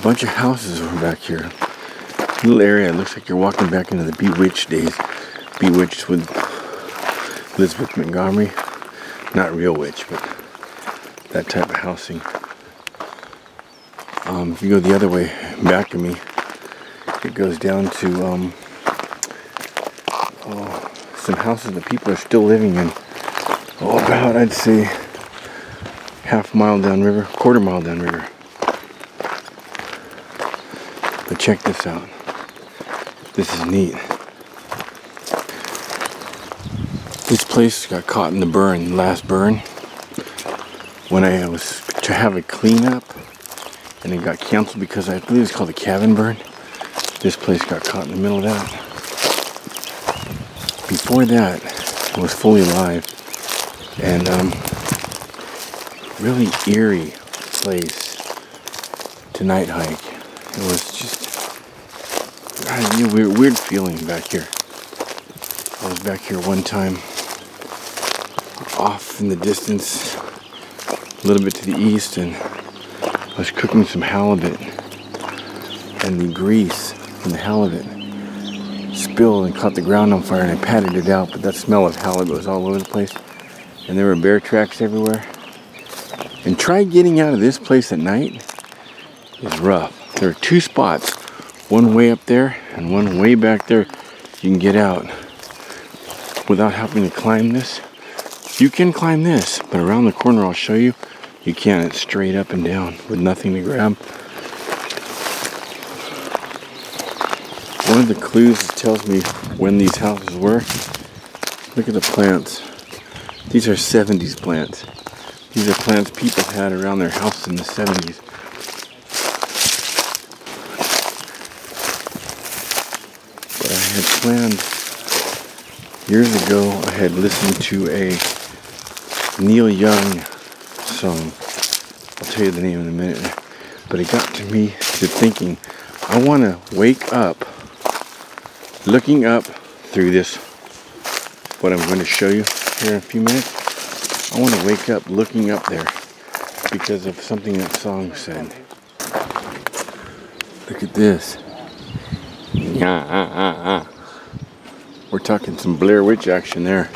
A bunch of houses over back here. Little area. It looks like you're walking back into the Bewitched days. Bewitched with Elizabeth Montgomery. Not real witch, but that type of housing. If you go the other way, back of me, it goes down to some houses that people are still living in. Oh, about, I'd say, half mile downriver, quarter mile downriver. But check this out. This is neat. This place got caught in the burn, the last burn, when I was to have a cleanup, and it got canceled because I believe it's called the cabin burn. This place got caught in the middle of that. Before that, it was fully alive, and really eerie place to night hike. It was just a weird feeling back here. I was back here one time, off in the distance, a little bit to the east, and I was cooking some halibut, and the grease from the halibut spilled and caught the ground on fire, and I patted it out, but that smell of halibut was all over the place, and there were bear tracks everywhere. And try getting out of this place at night is rough. There are two spots, one way up there and one way back there. You can get out without having to climb this. You can climb this, but around the corner I'll show you, you can't. It's straight up and down with nothing to grab. One of the clues that tells me when these houses were, look at the plants. These are 70s plants. These are plants people had around their house in the 70s. But I had planned, years ago, I had listened to a Neil Young song. I'll tell you the name in a minute. But it got to me to thinking, I want to wake up, looking up through this, what I'm going to show you here in a few minutes. I want to wake up looking up there because of something that song said. Look at this. We're talking some Blair Witch action there.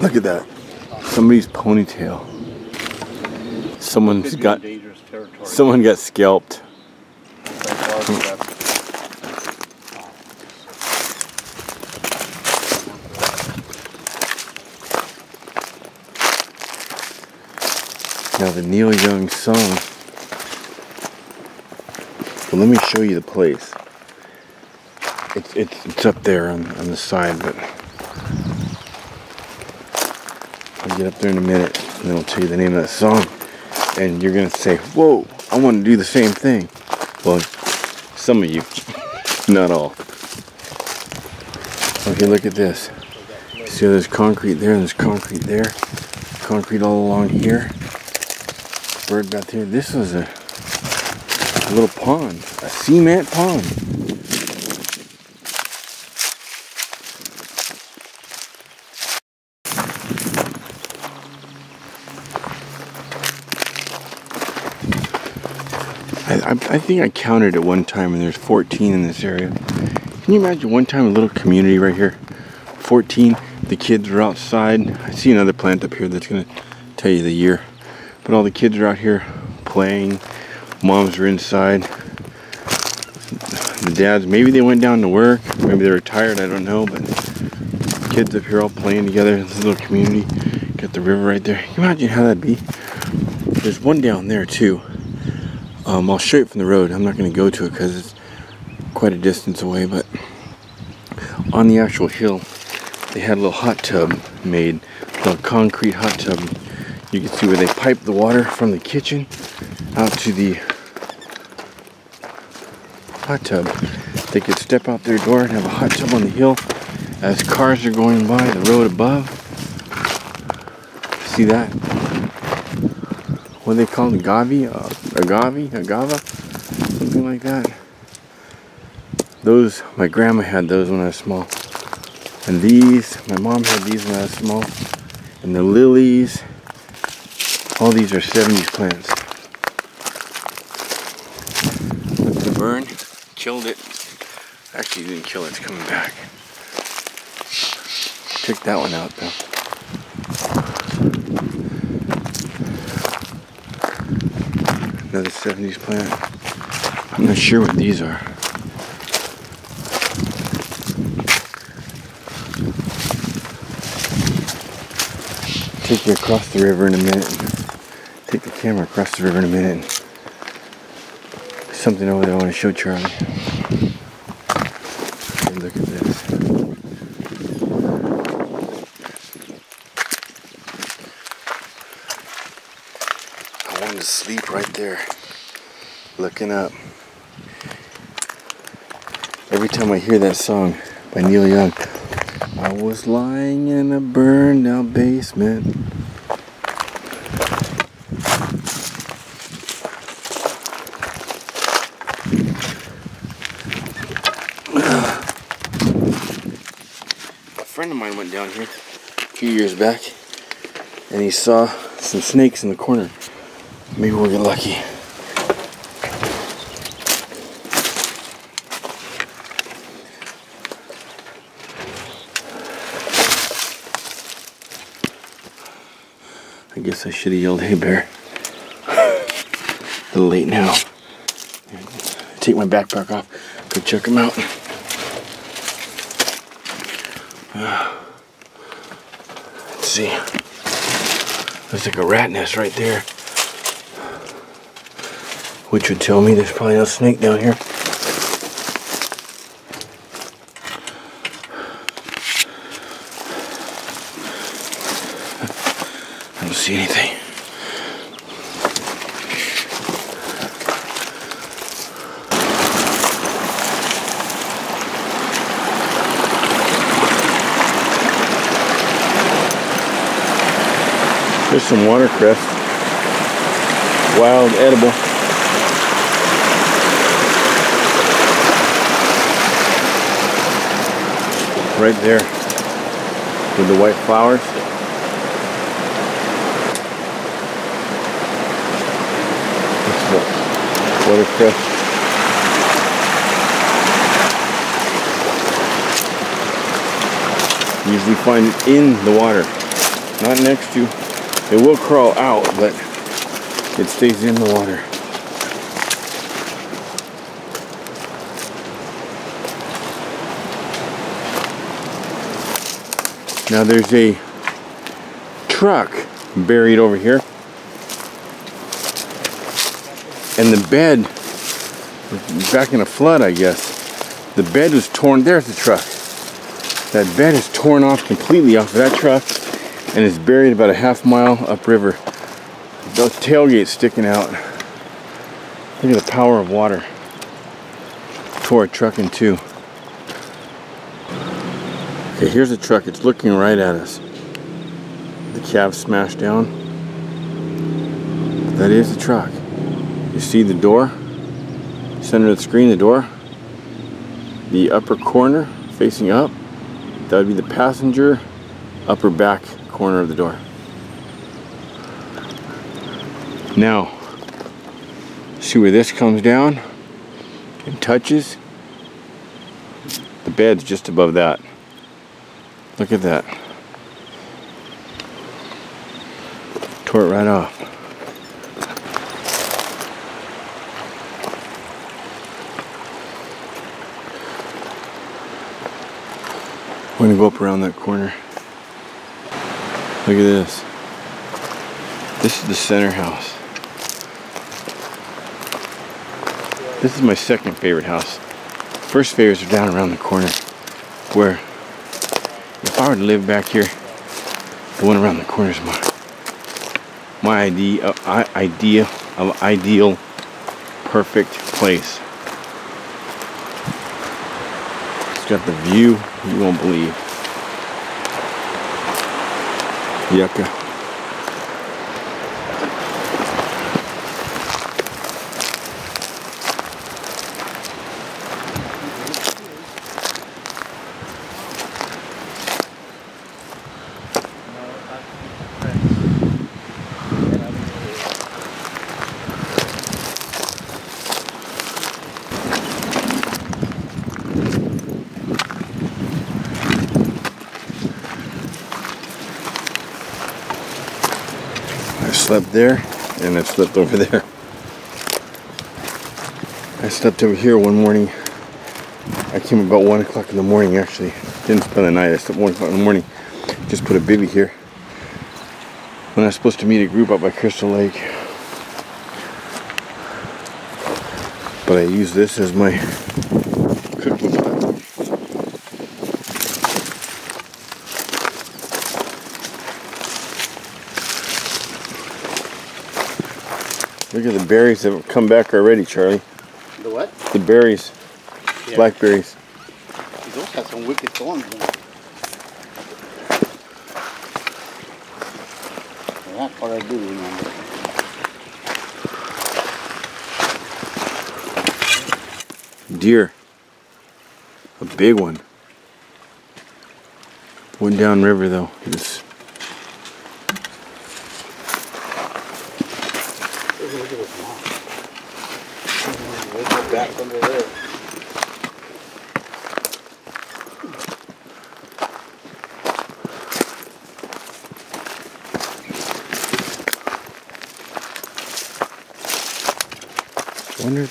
Look at that. Somebody's ponytail. Someone got scalped. Now the Neil Young song. Well, let me show you the place. It's up there on the side, but I'll get up there in a minute and then I'll tell you the name of that song. And you're gonna say, whoa, I wanna do the same thing. Well, some of you, not all. Okay, look at this. See how there's concrete there and there's concrete there. Concrete all along here. Bird bath here. This was a little pond, a cement pond. I think I counted at one time, and there's 14 in this area. Can you imagine one time a little community right here? 14. The kids are outside. I see another plant up here that's gonna tell you the year. But all the kids are out here playing. Moms are inside. The dads, maybe they went down to work. Maybe they're tired, I don't know. But kids up here all playing together. This little community. Got the river right there. Can you imagine how that'd be? There's one down there too. I'll show it from the road. I'm not going to go to it because it's quite a distance away. But on the actual hill, they had a little hot tub made. A little concrete hot tub. You can see where they pipe the water from the kitchen out to the hot tub. They could step out their door and have a hot tub on the hill as cars are going by the road above. See that? What are they called? Agave? Something like that. Those, my grandma had those when I was small. And these, my mom had these when I was small. And the lilies. All these are 70s plants. burn. Killed it. Actually, didn't kill it. It's coming back. Check that one out, though. Another 70s plant. I'm not sure what these are. Take you across the river in a minute. Take the camera across the river in a minute. There's something over there I want to show Charlie. And look at this. Sleep right there, looking up. Every time I hear that song by Neil Young, I was lying in a burned out basement. A friend of mine went down here a few years back and he saw some snakes in the corner. Maybe we'll get lucky. I guess I should have yelled, "Hey bear." A little late now. Take my backpack off. Go check them out. Let's see. Looks like a rat nest right there, which would tell me there's probably no snake down here. I don't see anything. There's some watercress. Wild edible. Right there with the white flowers. That's the watercress. Usually find it in the water, not next to. It will crawl out, but it stays in the water. Now there's a truck buried over here, and the bed was back in a flood, I guess. The bed was torn. There's the truck. That bed is torn off completely off of that truck, and it's buried about a half mile upriver. The tailgate's sticking out. Look at the power of water. Tore a truck in two. Okay, here's a truck. It's looking right at us. The cab smashed down. That is the truck. You see the door? Center of the screen, the door. The upper corner, facing up. That would be the passenger, upper back corner of the door. Now, see where this comes down and touches? The bed's just above that. Look at that. Tore it right off. I'm gonna go up around that corner. Look at this. This is the center house. This is my second favorite house. First favorites are down around the corner, where if I were to live back here, the one around the corner is my idea of ideal, perfect place. It's got the view you won't believe. Yucca. I've slept there, and I've slept over there. I slept over here one morning. I came about 1 o'clock in the morning, actually. Didn't spend the night. I slept 1 o'clock in the morning. Just put a bivvy here. When I was supposed to meet a group up by Crystal Lake. But I use this as my cookbook. Look at the berries that have come back already, Charlie. The what? The berries. Yeah. Blackberries. Those have some wicked thorns in them. That part I do remember. Deer. A big one. Went down river though. It's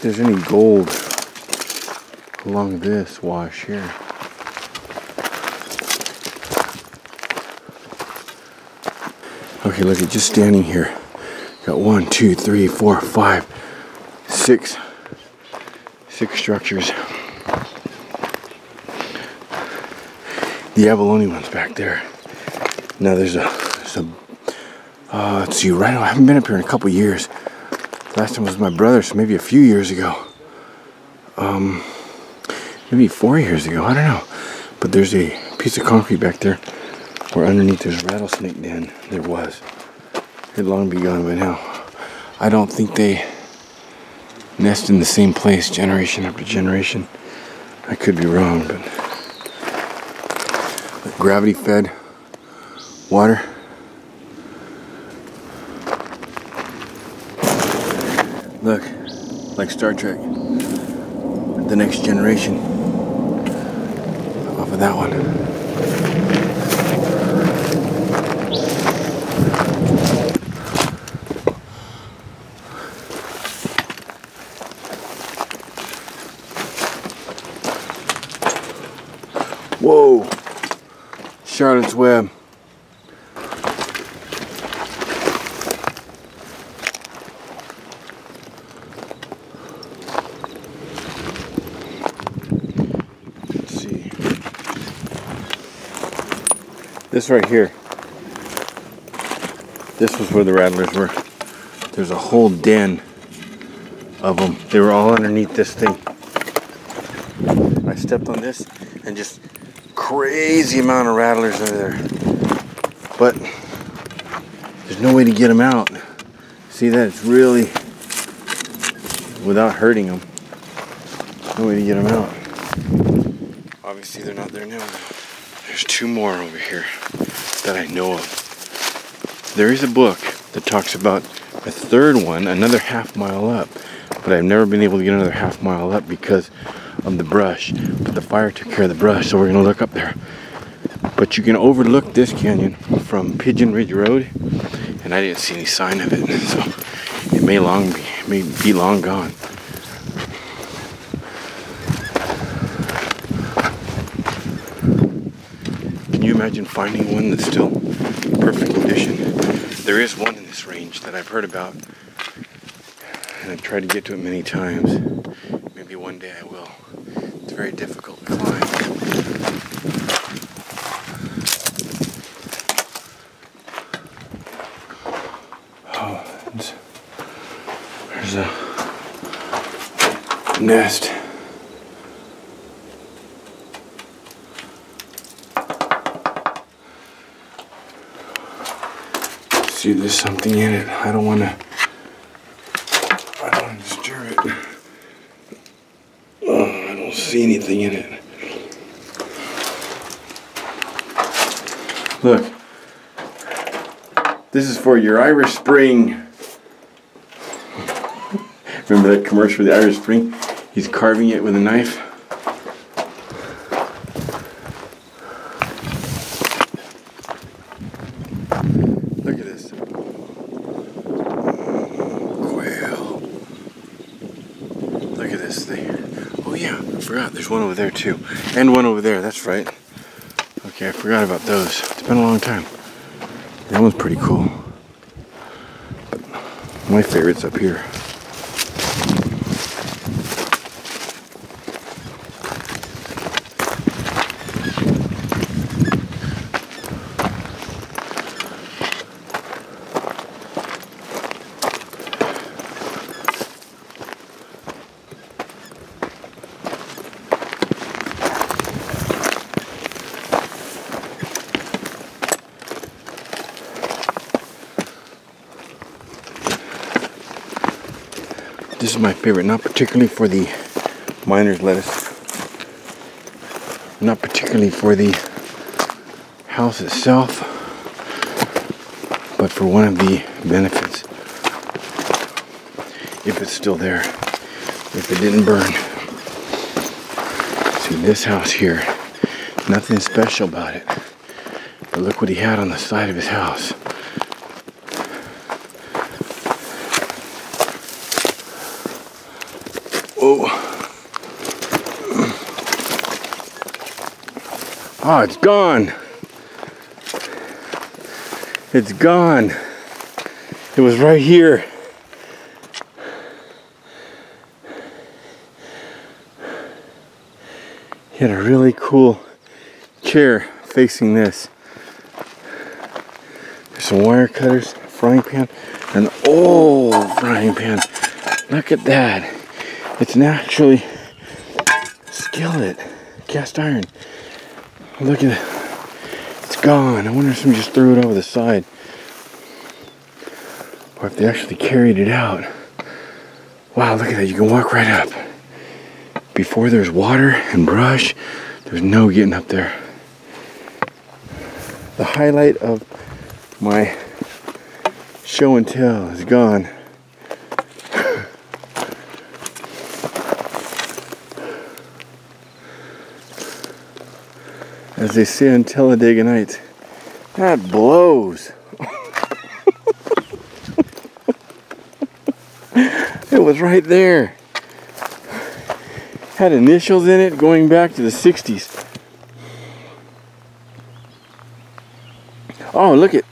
there's any gold along this wash here. Okay, look at just standing here. Got 1, 2, 3, 4, 5, 6. 6 structures. The abalone one's back there. Now let's see, right now I haven't been up here in a couple years. Last time was my brother, so maybe a few years ago. Maybe 4 years ago, I don't know. But there's a piece of concrete back there where underneath there's rattlesnake den. There was. It'd long be gone by now. I don't think they nest in the same place generation after generation. I could be wrong, but like gravity fed water. Look, like Star Trek, The Next Generation, off of that one. Whoa, Charlotte's Web. This right here, this was where the rattlers were. There's a whole den of them. They were all underneath this thing. I stepped on this and just crazy amount of rattlers are there. But there's no way to get them out. See that? It's really without hurting them. No way to get them out. Obviously they're not there now. There's 2 more over here that I know of. There is a book that talks about a 3rd one, another half mile up, but I've never been able to get another half mile up because of the brush. But the fire took care of the brush, so we're gonna look up there. But you can overlook this canyon from Pigeon Ridge Road, and I didn't see any sign of it, so it may be long gone. Imagine finding one that's still in perfect condition. There is one in this range that I've heard about, and I've tried to get to it many times. Maybe one day I will. It's very difficult to climb. Oh, there's a nest. See, there's something in it. I don't wanna disturb it. Oh, I don't see anything in it. Look. This is for your Irish Spring. Remember that commercial for the Irish Spring? He's carving it with a knife. Look at this. forgot. There's one over there too. And one over there, that's right. Okay, I forgot about those. It's been a long time. That one's pretty cool. But my favorite's up here. This is my favorite, not particularly for the miner's lettuce, not particularly for the house itself, but for one of the benefits. If it's still there, if it didn't burn. See this house here, nothing special about it, but look what he had on the side of his house. Oh, it's gone. It's gone. It was right here. He had a really cool chair facing this. There's some wire cutters, a frying pan, an old frying pan. Look at that. It's an actually skillet, cast iron. Look at it. It's gone. I wonder if somebody just threw it over the side. Or if they actually carried it out. Wow, look at that. You can walk right up. Before there's water and brush, there's no getting up there. The highlight of my show and tell is gone. As they say on Talladega Nights, that blows. It was right there. Had initials in it going back to the 60s. Oh, look it.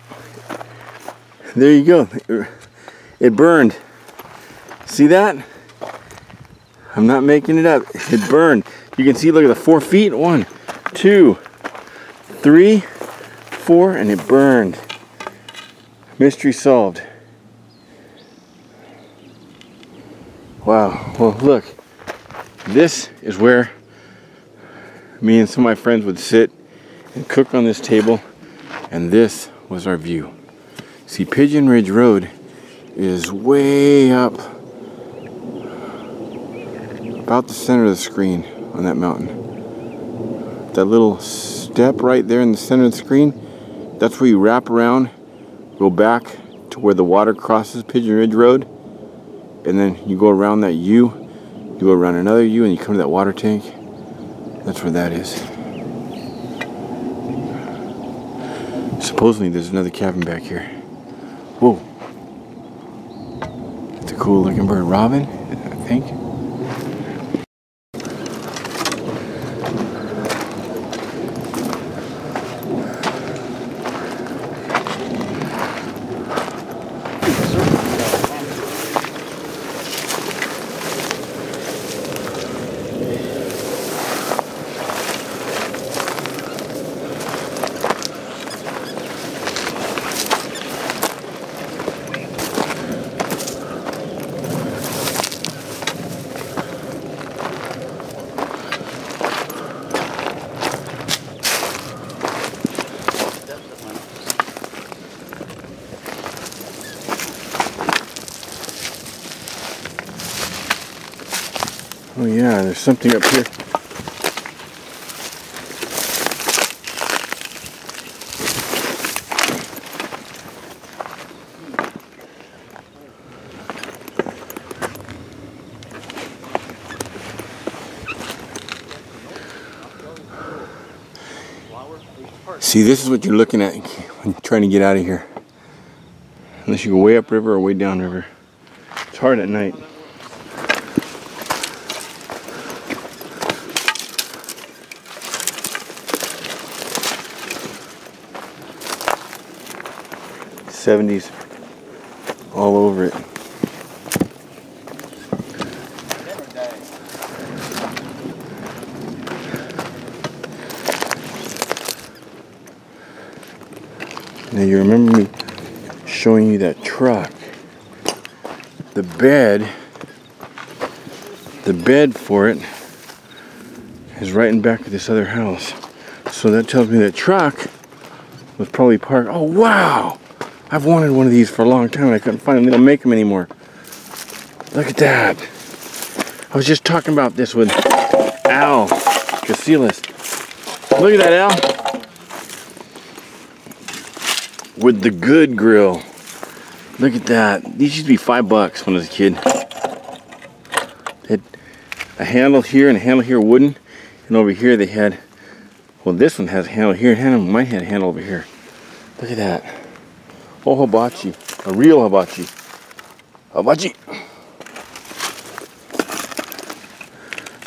There you go. It burned. See that? I'm not making it up. It burned. You can see, look at the 4 feet. 1, 2, 3, 4, and it burned. Mystery solved. Wow. Well, look, this is where me and some of my friends would sit and cook on this table, and this was our view. See, Pigeon Ridge Road is way up about the center of the screen on that mountain. That little step right there in the center of the screen, that's where you wrap around, go back to where the water crosses Pigeon Ridge Road, and then you go around that U, you go around another U, and you come to that water tank. That's where that is. Supposedly there's another cabin back here. Whoa. It's a cool looking bird. Robin, I think. Oh yeah, there's something up here. See, this is what you're looking at when you're trying to get out of here. Unless you go way up river or way down river. It's hard at night. 70s all over it. Now you remember me showing you that truck. The bed for it is right in back of this other house. So that tells me that truck was probably parked. Oh wow! I've wanted one of these for a long time and I couldn't find them. They don't make them anymore. Look at that. I was just talking about this with Al Casillas. Look at that, Al. With the good grill. Look at that. These used to be $5 when I was a kid. They had a handle here and a handle here, wooden. And over here they had, well, this one has a handle here and mine had a handle over here. Look at that. Oh, hibachi. A real hibachi. Hibachi!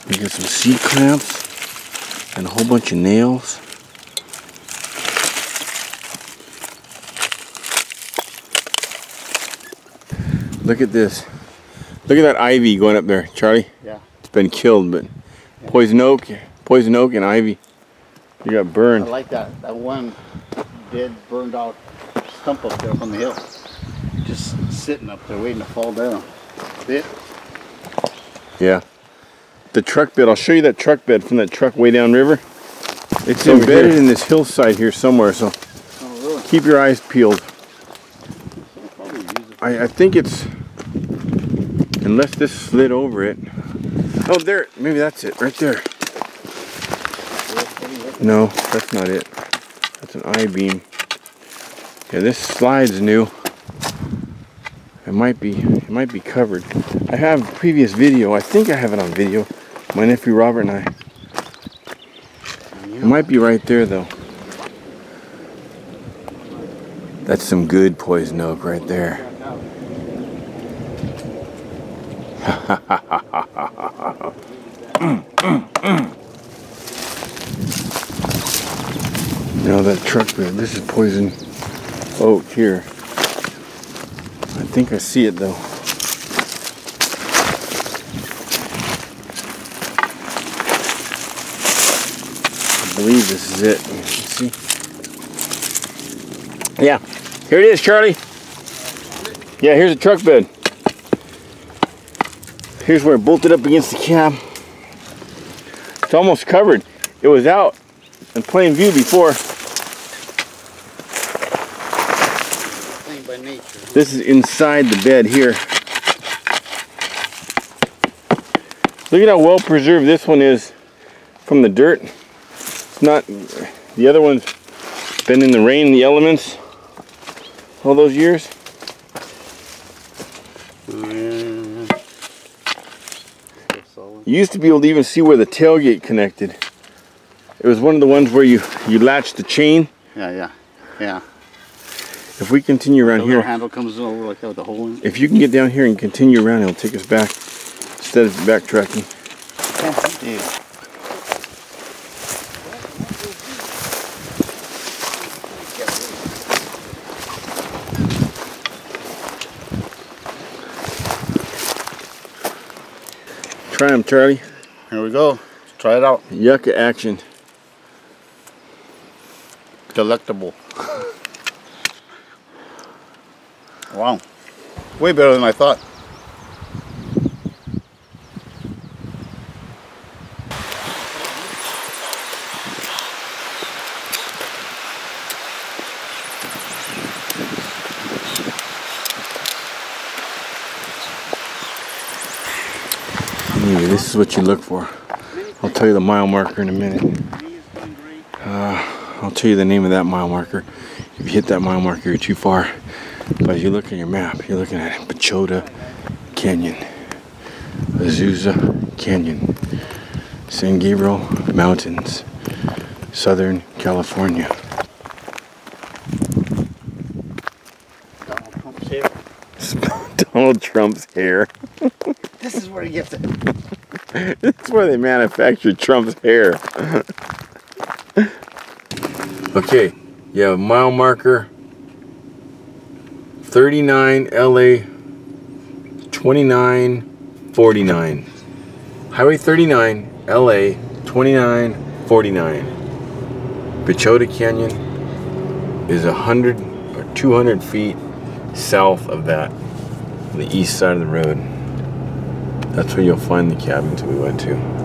We got some seat clamps and a whole bunch of nails. Look at this. Look at that ivy going up there, Charlie. Yeah. It's been killed, but yeah. Poison oak and ivy. You got burned. I like that. That one dead, burned out stump up there up on the hill, just sitting up there waiting to fall down. Bit. Yeah, the truck bed. I'll show you that truck bed from that truck way down river. It's embedded here in this hillside here somewhere. So keep your eyes peeled. I think it's, unless this slid over it. Oh, there. Maybe that's it right there. No, that's not it. That's an I-beam. Yeah, this slide's new. It might be covered. I have a previous video. I think I have it on video. My nephew Robert and I. It might be right there though. That's some good poison oak right there. No, that truck bed. This is poison oak here. I think I see it though. I believe this is it. See? Yeah, here it is, Charlie. Yeah, here's the truck bed. Here's where it bolted up against the cab. It's almost covered. It was out in plain view before. This is inside the bed here. Look at how well preserved this one is from the dirt. It's not, the other one's been in the rain, the elements, all those years. You used to be able to even see where the tailgate connected. It was one of the ones where you latch the chain. Yeah. If we continue around here, handle comes over like that with the hole in. If you can get down here and continue around, it'll take us back instead of backtracking. Yeah. Try them, Charlie. Here we go. Let's try it out. Yucca action. Delectable. Wow, way better than I thought. Anyway, this is what you look for. I'll tell you the mile marker in a minute. I'll tell you the name of that mile marker. If you hit that mile marker, you're too far. But if you look at your map, you're looking at Bichota Canyon, Azusa Canyon, San Gabriel Mountains, Southern California. Donald Trump's hair. Donald Trump's hair. This is where he gets it. This is where they manufacture Trump's hair. Okay, you have a mile marker. 39 LA 2949. Highway 39 LA 2949. Bichota Canyon is 100 or 200 feet south of that, on the east side of the road. That's where you'll find the cabins we went to.